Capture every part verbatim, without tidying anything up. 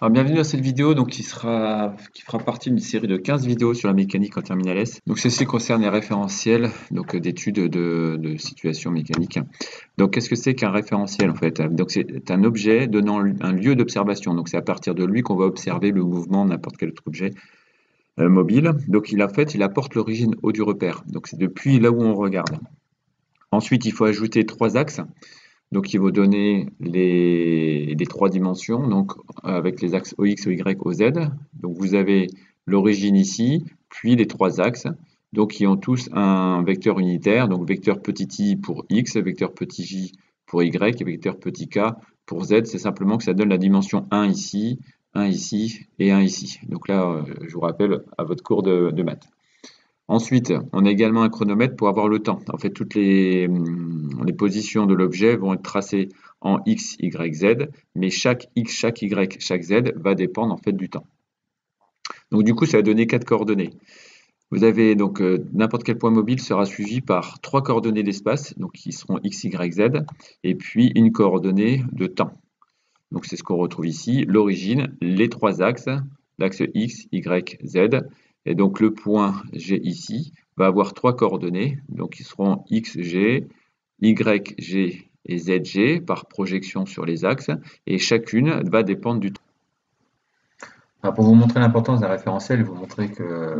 Alors bienvenue à cette vidéo donc, qui, sera, qui fera partie d'une série de quinze vidéos sur la mécanique en terminale S. Donc ceci concerne les référentiels d'études de, de situation mécanique. Donc qu'est-ce que c'est qu'un référentiel en fait? Donc c'est un objet donnant un lieu d'observation. Donc c'est à partir de lui qu'on va observer le mouvement de n'importe quel autre objet euh, mobile. Donc il, en fait il apporte l'origine haut du repère. Donc c'est depuis là où on regarde. Ensuite il faut ajouter trois axes. Donc il va donner les, les trois dimensions, donc avec les axes O X, O Y, O Z. Donc vous avez l'origine ici, puis les trois axes, donc qui ont tous un vecteur unitaire, donc vecteur petit i pour X, vecteur petit j pour Y, et vecteur petit k pour Z. C'est simplement que ça donne la dimension un ici, un ici et un ici. Donc là, je vous rappelle à votre cours de, de maths. Ensuite, on a également un chronomètre pour avoir le temps. En fait, toutes les, les positions de l'objet vont être tracées en X, Y, Z, mais chaque X, chaque Y, chaque Z va dépendre en fait du temps. Donc du coup, ça va donner quatre coordonnées. Vous avez donc euh, n'importe quel point mobile sera suivi par trois coordonnées d'espace, donc qui seront X, Y, Z, et puis une coordonnée de temps. Donc c'est ce qu'on retrouve ici, l'origine, les trois axes, l'axe X, Y, Z. Et donc le point G ici va avoir trois coordonnées, donc qui seront X G, Y G et Z G par projection sur les axes, et chacune va dépendre du temps. Alors pour vous montrer l'importance d'un référentiel, vous montrer que euh,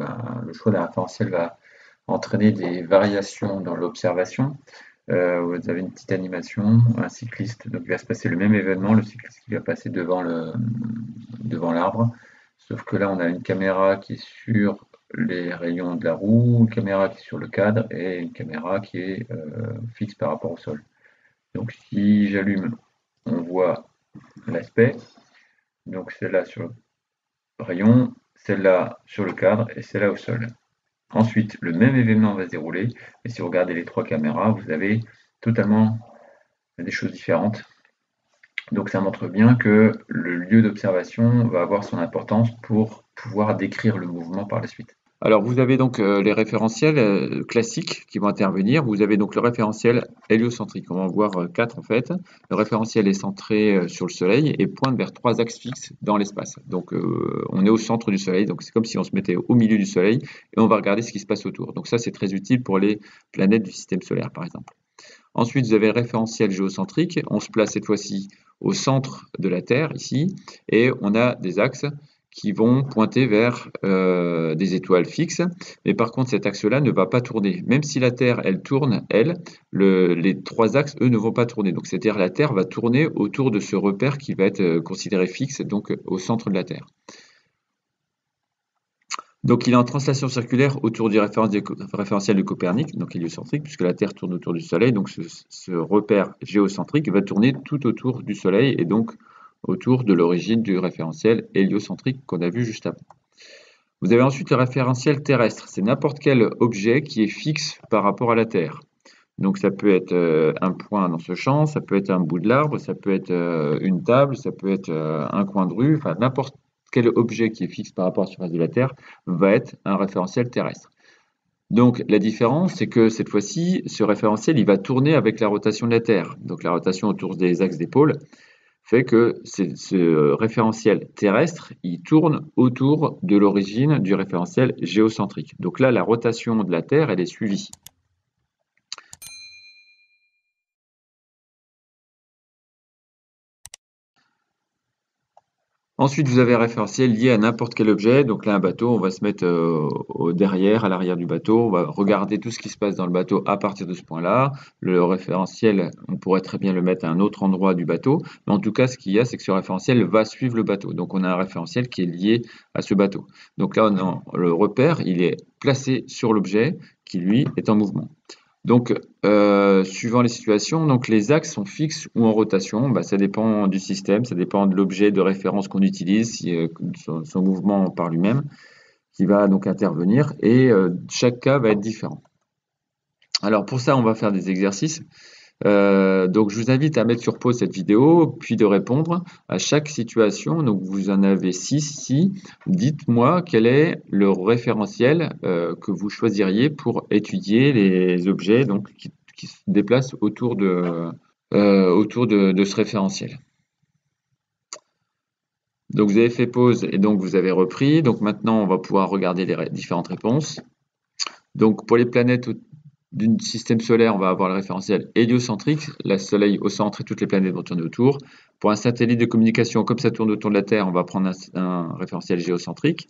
le choix d'un référentiel va entraîner des variations dans l'observation. Euh, vous avez une petite animation, un cycliste, donc il va se passer le même événement, le cycliste qui va passer devant le, devant l'arbre. Sauf que là, on a une caméra qui est sur les rayons de la roue, une caméra qui est sur le cadre et une caméra qui est euh, fixe par rapport au sol. Donc si j'allume, on voit l'aspect. Donc celle-là sur le rayon, celle-là sur le cadre et celle-là au sol. Ensuite, le même événement va se dérouler. Et si vous regardez les trois caméras, vous avez totalement des choses différentes. Donc ça montre bien que le lieu d'observation va avoir son importance pour pouvoir décrire le mouvement par la suite. Alors vous avez donc les référentiels classiques qui vont intervenir. Vous avez donc le référentiel héliocentrique, on va en voir quatre en fait. Le référentiel est centré sur le Soleil et pointe vers trois axes fixes dans l'espace. Donc euh, on est au centre du Soleil, donc c'est comme si on se mettait au milieu du Soleil et on va regarder ce qui se passe autour. Donc ça c'est très utile pour les planètes du système solaire par exemple. Ensuite vous avez le référentiel géocentrique, on se place cette fois-ci au centre de la Terre, ici, et on a des axes qui vont pointer vers euh, des étoiles fixes, mais par contre cet axe-là ne va pas tourner. Même si la Terre, elle tourne, elle, le, les trois axes, eux, ne vont pas tourner. Donc c'est-à-dire la Terre va tourner autour de ce repère qui va être considéré fixe, donc au centre de la Terre. Donc il est en translation circulaire autour du référentiel de Copernic, donc héliocentrique, puisque la Terre tourne autour du Soleil, donc ce, ce repère géocentrique va tourner tout autour du Soleil, et donc autour de l'origine du référentiel héliocentrique qu'on a vu juste avant. Vous avez ensuite le référentiel terrestre, c'est n'importe quel objet qui est fixe par rapport à la Terre. Donc ça peut être un point dans ce champ, ça peut être un bout de l'arbre, ça peut être une table, ça peut être un coin de rue, enfin n'importe quel objet qui est fixe par rapport à la surface de la Terre va être un référentiel terrestre. Donc la différence, c'est que cette fois-ci, ce référentiel, il va tourner avec la rotation de la Terre. Donc la rotation autour des axes des pôles fait que ce référentiel terrestre, il tourne autour de l'origine du référentiel géocentrique. Donc là, la rotation de la Terre, elle est suivie. Ensuite, vous avez un référentiel lié à n'importe quel objet. Donc là, un bateau, on va se mettre euh, au derrière, à l'arrière du bateau. On va regarder tout ce qui se passe dans le bateau à partir de ce point-là. Le référentiel, on pourrait très bien le mettre à un autre endroit du bateau. Mais en tout cas, ce qu'il y a, c'est que ce référentiel va suivre le bateau. Donc on a un référentiel qui est lié à ce bateau. Donc là, on a le repère, il est placé sur l'objet qui, lui, est en mouvement. Donc, euh, suivant les situations, donc les axes sont fixes ou en rotation. Bah, ça dépend du système, ça dépend de l'objet de référence qu'on utilise, si, euh, son, son mouvement par lui-même, qui va donc intervenir. Et euh, chaque cas va être différent. Alors, pour ça, on va faire des exercices. Euh, donc, je vous invite à mettre sur pause cette vidéo, puis de répondre à chaque situation. Donc, vous en avez six ici. Dites-moi quel est le référentiel euh, que vous choisiriez pour étudier les objets donc, qui, qui se déplacent autour de, euh, autour de, de ce référentiel. Donc vous avez fait pause et donc vous avez repris. Donc maintenant, on va pouvoir regarder les ré- différentes réponses. Donc pour les planètes du système solaire, on va avoir le référentiel héliocentrique, le Soleil au centre et toutes les planètes vont tourner autour. Pour un satellite de communication, comme ça tourne autour de la Terre, on va prendre un, un référentiel géocentrique.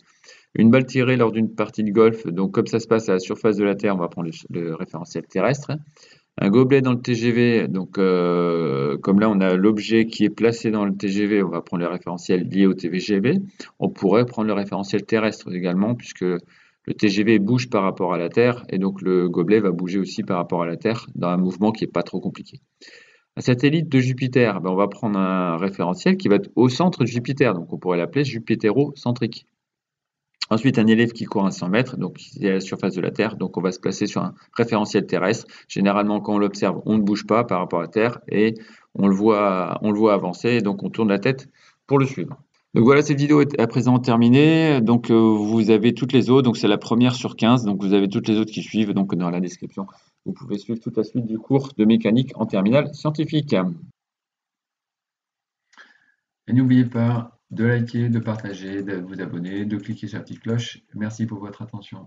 Une balle tirée lors d'une partie de golf, donc comme ça se passe à la surface de la Terre, on va prendre le, le référentiel terrestre. Un gobelet dans le T G V, donc euh, comme là on a l'objet qui est placé dans le T G V, on va prendre le référentiel lié au T G V. On pourrait prendre le référentiel terrestre également, puisque le T G V bouge par rapport à la Terre, et donc le gobelet va bouger aussi par rapport à la Terre, dans un mouvement qui n'est pas trop compliqué. Un satellite de Jupiter, ben on va prendre un référentiel qui va être au centre de Jupiter, donc on pourrait l'appeler jupitérocentrique. Ensuite, un élève qui court à cent mètres, donc qui est à la surface de la Terre, donc on va se placer sur un référentiel terrestre. Généralement, quand on l'observe, on ne bouge pas par rapport à la Terre et on le voit, on le voit avancer, et donc on tourne la tête pour le suivre. Donc voilà, cette vidéo est à présent terminée. Donc euh, vous avez toutes les autres, donc c'est la première sur quinze, donc vous avez toutes les autres qui suivent, donc dans la description. Vous pouvez suivre toute la suite du cours de mécanique en terminale scientifique. Et n'oubliez pas de liker, de partager, de vous abonner, de cliquer sur la petite cloche. Merci pour votre attention.